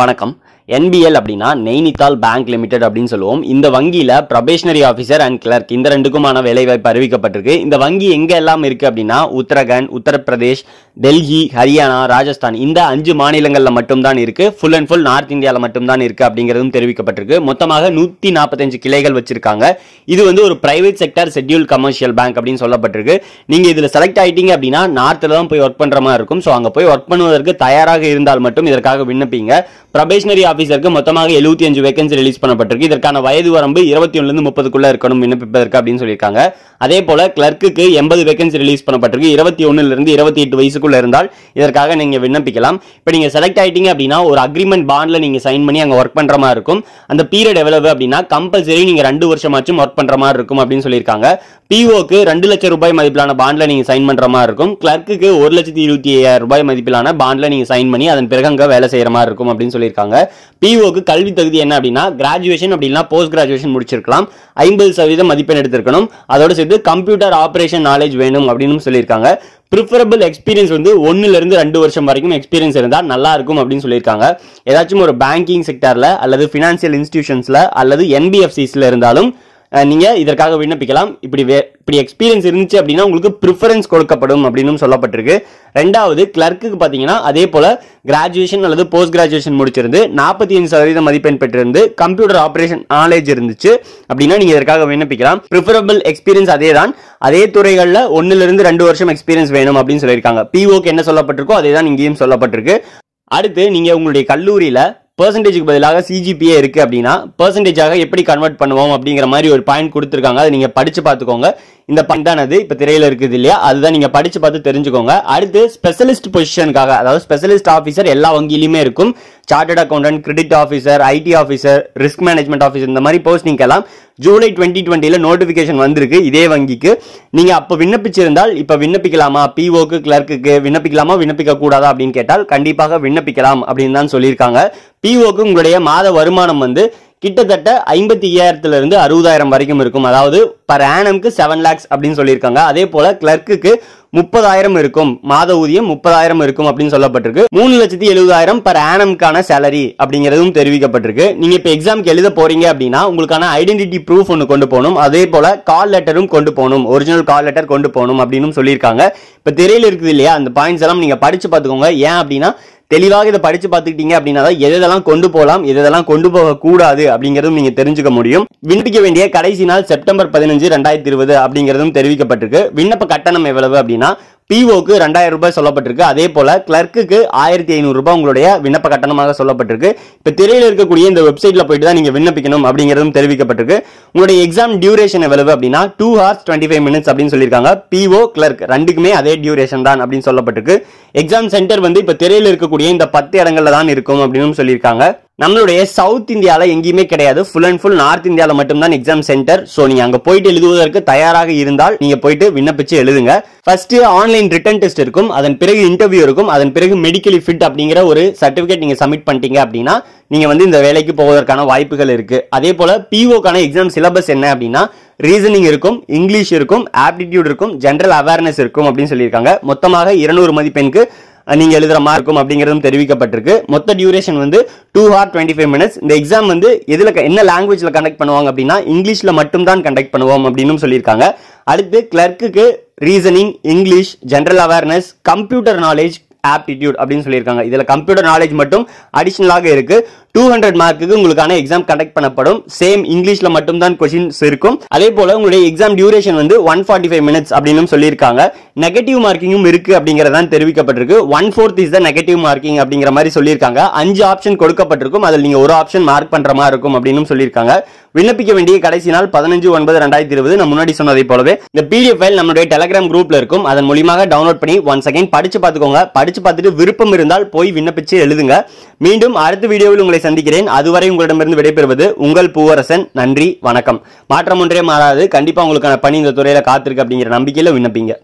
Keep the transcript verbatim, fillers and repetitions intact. வணக்கம். N B L அப்படினா நெய்னித்தால் bank limited அப்படினு சொல்லுவோம். இந்த வங்கியில ப்ரொபேஷனரி ஆபீசர் அண்ட் கிளர்க் இந்த ரெண்டுக்குமான வேலைவாய்ப்பு அறிவிக்கப்பட்டிருக்கு. இந்த வங்கி எங்க எல்லாம் இருக்கு அப்படினா உத்தரகாண்ட், உத்தரப்பிரதேஷ், டெல்லி, ஹரியானா, ராஜஸ்தான் இந்த அஞ்சு மாநிலங்கள்ல மட்டும் தான் இருக்கு. ஃபுல் அண்ட் ஃபுல் நார்த் இந்தியால மட்டும் தான் இருக்கு அப்படிங்கிறதும் தெரிவிக்கப்பட்டிருக்கு. மொத்தமாக நூற்று நாற்பத்தைந்து கிளைகள் வச்சிருக்காங்க. இது வந்து ஒரு private sector schedule commercial bank அப்படினு சொல்லப்பட்டிருக்கு. நீங்க இதுல செலக்ட் ஆயிட்டீங்க அப்படினா நார்த்ல தான் போய் வர்க் பண்ற மாதிரி இருக்கும். சோ அங்க போய் வர்க் பண்ணுவதற்கு தயாராக இருந்தால் மட்டும் இதற்காக விண்ணப்பிங்க. ப்ரொபேஷனரி ஆபீசருக்கு மொத்தமாக எழுபத்தி அஞ்சு வேகன்சி ரிலீஸ் பண்ணப்பட்டிருக்கு. இதற்கான வயது வரம்பு இருபத்தி ஒன்னுல இருந்து முப்பதுக்குள்ள இருக்கணும் விண்ணப்பிப்பதற்கு அப்படின்னு சொல்லியிருக்காங்க. அதே போல கிளர்க்கு எண்பது வேகன்சி ரிலீஸ் பண்ணப்பட்டிருக்கு. இருபத்தி ஒன்னுல இருந்து இருபத்தி எட்டு வயசுக்குள்ள இருந்தால் இதற்காக நீங்க விண்ணப்பிக்கலாம். இப்ப நீங்க செலக்ட் ஆயிட்டீங்க அப்படின்னா ஒரு அக்ரிமெண்ட் பாண்ட்ல நீங்க சைன் பண்ணி அங்க ஒர்க் பண்ற மாதிரி இருக்கும். அந்த பீரியட் எவ்வளவு அப்படின்னா கம்பல்சரி நீங்க ரெண்டு வருஷமாச்சும் ஒர்க் பண்ற மாதிரி இருக்கும் அப்படின்னு சொல்லியிருக்காங்க. பிஓக்கு ரெண்டு லட்சம் ரூபாய் மதிப்பிலான பாண்ட்ல நீங்க சைன் பண்ற மாதிரி இருக்கும். கிளர்க்கு ஒரு லட்சத்தி இருபத்தி ஐயாயிரம் ரூபாய் மதிப்பிலான பாண்ட்ல நீங்க சைன் பண்ணி அதன் பிறகு அங்க வேலை செய்யற மாதிரி இருக்கும் அப்படின்னு சொல்லியிருக்காங்க. பிஓக்கு கல்வி தகுதி என்ன அப்படின்னா கிராஜுவேஷன் அப்படின்னா போஸ்ட் கிராஜுவேஷன் முடிச்சிருக்கலாம். ஐம்பது சதவீதம் மதிப்பெண் எடுத்திருக்கணும். அதோட சேர்த்து கம்ப்யூட்டர் ஆபரேஷன் நாலேஜ் வேணும் அப்படின்னு சொல்லியிருக்காங்க. ப்ரிஃபரபிள் எக்ஸ்பீரியன்ஸ் வந்து ஒன்னுல இருந்து ரெண்டு வருஷம் வரைக்கும் எக்ஸ்பீரியன்ஸ் இருந்தால் நல்லா இருக்கும் அப்படின்னு சொல்லியிருக்காங்க. ஏதாச்சும் ஒரு பேங்கிங் செக்டர்ல அல்லது பினான்சியல் இன்ஸ்டிடியூஷன்ஸ்ல அல்லது N B F Cs இருந்தாலும் நீங்க இதற்காக விண்ணப்பிக்கலாம். இப்படி இப்படி எக்ஸ்பீரியன்ஸ் இருந்துச்சு அப்படின்னா உங்களுக்கு ப்ரிஃபரன்ஸ் கொடுக்கப்படும் அப்படின்னு சொல்லப்பட்டிருக்கு. ரெண்டாவது கிளர்க்கு பாத்தீங்கன்னா அதே போல கிராஜுவேஷன் அல்லது போஸ்ட் கிராஜுவேஷன் முடிச்சிருந்து நாற்பத்தி அஞ்சு சதவீதம் மதிப்பெண் பெற்றிருந்து கம்ப்யூட்டர் ஆபரேஷன் நாலேஜ் இருந்துச்சு அப்படின்னா நீங்க இதற்காக விண்ணப்பிக்கலாம். ப்ரிஃபரபிள் எக்ஸ்பீரியன்ஸ் அதே தான், அதே துறைகளில் ஒன்னுல இருந்து ரெண்டு வருஷம் எக்ஸ்பீரியன்ஸ் வேணும் அப்படின்னு சொல்லியிருக்காங்க. பிஓக்கு என்ன சொல்லப்பட்டிருக்கோ அதே தான் இங்கேயும் சொல்லப்பட்டிருக்கு. அடுத்து நீங்க உங்களுடைய கல்லூரியில பர்சன்டேஜுக்கு பதிலாக C G P A இருக்கு அப்படின்னா பர்சன்டேஜாக எப்படி கன்வெர்ட் பண்ணுவோம் அப்படிங்கிற மாதிரி ஒரு பாயிண்ட் கொடுத்துருக்காங்க. அதை நீங்க படிச்சு பார்த்துக்கோங்க. இந்த பாயிண்ட் தான் அது இப்போ திரையில இருக்குது இல்லையா, அதுதான் நீங்க படிச்சு பார்த்து தெரிஞ்சுக்கோங்க. அடுத்து ஸ்பெஷலிஸ்ட் பொசிஷனுக்காக, அதாவது ஸ்பெஷலிஸ்ட் ஆஃபீஸர் எல்லா வங்கியிலுமே இருக்கும். Chartered accountant, credit officer, IT officer, risk management officer இந்த மாதிரி போஸ்டிங்கெல்லாம் ஜூலை டுவெண்ட்டி டுவெண்ட்டில நோட்டிபிகேஷன் வந்திருக்கு இதே வங்கிக்கு. நீங்க அப்ப விண்ணப்பிச்சிருந்தால் இப்ப விண்ணப்பிக்கலாமா, பிஓக்கு கிளர்க்கு விண்ணப்பிக்கலாமா விண்ணப்பிக்க கூடாதா அப்படின்னு கேட்டால் கண்டிப்பாக விண்ணப்பிக்கலாம் அப்படின்னு தான் சொல்லியிருக்காங்க. பிஓக்கு உங்களுடைய மாத வருமானம் வந்து கிட்டத்தட்ட ஐம்பத்தி ஐயாயிரத்துல இருந்து அறுபதாயிரம் வரைக்கும் இருக்கும். அதாவது பர் ஆனம்க்கு செவன் லேக்ஸ் அப்படின்னு சொல்லியிருக்காங்க. அதே போல கிளர்க்கு முப்பதாயிரம் இருக்கும், மாத ஊதியம் முப்பதாயிரம் இருக்கும் அப்படின்னு சொல்லப்பட்டிருக்கு. மூணு லட்சத்தி எழுபதாயிரம் பர் ஆனம்கான சேலரி அப்படிங்கிறதும் தெரிவிக்கப்பட்டிருக்கு. நீங்க இப்ப எக்ஸாம்க்கு எழுத போறீங்க அப்படின்னா உங்களுக்கான ஐடென்டிட்டி ப்ரூஃப் ஒன்று கொண்டு போகணும். அதே போல கால் லெட்டரும் கொண்டு போகணும், ஒரிஜினல் கால் லெட்டர் கொண்டு போகணும் அப்படின்னு சொல்லியிருக்காங்க. இப்ப திரையில இருக்குது இல்லையா, அந்த பாயிண்ட்ஸ் எல்லாம் நீங்க படிச்சு பார்த்துக்கோங்க. ஏன் அப்படின்னா தெளிவாக இதை படிச்சு பார்த்துக்கிட்டீங்க அப்படின்னா தான் எதெல்லாம் கொண்டு போகலாம் எதெல்லாம் கொண்டு போகக்கூடாது அப்படிங்கிறதும் நீங்க தெரிஞ்சுக்க முடியும். விண்ணப்பிக்க வேண்டிய கடைசி நாள் செப்டம்பர் பதினஞ்சு ரெண்டாயிரத்தி இருபது அப்படிங்கிறதும் தெரிவிக்கப்பட்டிருக்கு. விண்ணப்ப கட்டணம் எவ்வளவு அப்படின்னா பிஓக்கு ரெண்டாயிரம் ரூபாய் சொல்லப்பட்டிருக்கு. அதே போல கிளர்க்கு ஆயிரத்தி ஐநூறு ரூபாய் உங்களுடைய விண்ணப்ப கட்டணமாக சொல்லப்பட்டிருக்கு. இப்ப திரையில இருக்கக்கூடிய இந்த வெப்சைட்ல போயிட்டு தான் நீங்க விண்ணப்பிக்கணும் அப்படிங்கிறதும் தெரிவிக்கப்பட்டிருக்கு. உங்களுடைய எக்ஸாம் டியூரேஷன் எவ்வளவு அப்படின்னா two hours twenty five minutes அப்படின்னு சொல்லியிருக்காங்க. பிஓ கிளர்க் ரெண்டுக்குமே அதே டியூரேஷன் தான் அப்படின்னு சொல்லப்பட்டிருக்கு. எக்ஸாம் சென்டர் வந்து இப்ப திரையில இருக்கக்கூடிய இந்த பத்து இடங்கள்ல தான் இருக்கும் அப்படின்னு சொல்லியிருக்காங்க. நம்மளுடைய சவுத் இந்தியாவில் எங்கேயுமே கிடையாது, ஃபுல் அண்ட் ஃபுல் நார்த் இந்தியாவில் மட்டும்தான் எக்ஸாம் சென்டர். ஸோ நீங்க அங்கே போயிட்டு எழுதுவதற்கு தயாராக இருந்தால் நீங்க போயிட்டு விண்ணப்பிச்சு எழுதுங்க. ஃபர்ஸ்ட் ஆன்லைன் ரிட்டன் டெஸ்ட் இருக்கும், அதன் பிறகு இன்டர்வியூ இருக்கும், அதன் பிறகு மெடிக்கலி ஃபிட் அப்படிங்கிற ஒரு சர்டிஃபிகேட் நீங்க சப்மிட் பண்ணிட்டீங்க அப்படின்னா நீங்க வந்து இந்த வேலைக்கு போவதற்கான வாய்ப்புகள் இருக்கு. அதே போல பிஓக்கான எக்ஸாம் சிலபஸ் என்ன அப்படின்னா ரீசனிங் இருக்கும், இங்கிலீஷ் இருக்கும், ஆப்டிடியூட் இருக்கும், ஜென்ரல் அவேர்னஸ் இருக்கும் அப்படின்னு சொல்லியிருக்காங்க. மொத்தமாக இருநூறு மதிப்பெண்க்கு நீங்க எழுதுற மாதிரி இருக்கும் அப்படிங்கிறதும் தெரிவிக்கப்பட்டிருக்கு. மொத்த டியூரேஷன் வந்து two hour twenty five minutes. இந்த எக்ஸாம் வந்து எதுல என்ன லாங்குவேஜ்ல கண்டக்ட் பண்ணுவாங்க அப்படின்னா இங்கிலீஷ்ல மட்டும் தான் கண்டக்ட் பண்ணுவோம் அப்படின்னு சொல்லியிருக்காங்க. அடுத்து கிளர்க்கு reasoning, English, general awareness, computer knowledge, aptitude அப்படின்னு சொல்லியிருக்காங்க. இதுல கம்ப்யூட்டர் நாலேஜ் மட்டும் அடிஷனலாக இருக்கு. டூ ஹண்ட்ரட் மார்க்குக்கு உங்களுக்கான எக்ஸாம் கண்டக்ட் பண்ணப்படும். சேம் இங்கிலீஷ்ல மட்டும் தான் கொஸ்டின்ஸ் இருக்கும். அதே போல உங்களுடைய எக்ஸாம் டியூரேஷன் வந்து ஒன் ஃபார்ட்டி ஃபைவ் மினிட்ஸ் அப்படின்னு சொல்லியிருக்காங்க. நெகட்டிவ் மார்க்கிங்கும் இருக்கு அப்படிங்கறதான் தெரிவிக்கப்பட்டிருக்கு. One fourth is the negative marking அப்படிங்கிற மாதிரி சொல்லியிருக்காங்க. அஞ்சு ஆப்ஷன் கொடுக்கப்பட்டிருக்கும், அதில் நீங்க ஒரு ஆப்ஷன் மார்க் பண்ற மாதிரி இருக்கும் அப்படின்னு சொல்லியிருக்காங்க. விண்ணப்பிக்க வேண்டிய கடைசி நாள் பதினஞ்சு ஒன்பது ரெண்டாயிரத்தி இருபது நம்ம முன்னாடி சொன்னதை போலவே இந்த பிடிஎஃப் ஃபைல் நம்மளுடைய டெலகிராம் குரூப்ல இருக்கும். அதன் மூலியமாக டவுன்லோட் பண்ணி ஒன் செகண்ட் படிச்சு பார்த்துக்கோங்க. படிச்சு பார்த்துட்டு விருப்பம் இருந்தால் போய் விண்ணப்பிச்சு எழுதுங்க. மீண்டும் அடுத்த வீடியோவில் உங்களை சந்திக்கிறேன். அதுவரை உங்களிடமிருந்து விடைபெறுவது உங்கள் பூவரசன். நன்றி, வணக்கம். மாற்றம் ஒன்றே மாறாது. கண்டிப்பா உங்களுக்கான பணி இந்த துறையில காத்திருக்கு அப்படிங்கிற நம்பிக்கையில விண்ணப்பிங்க.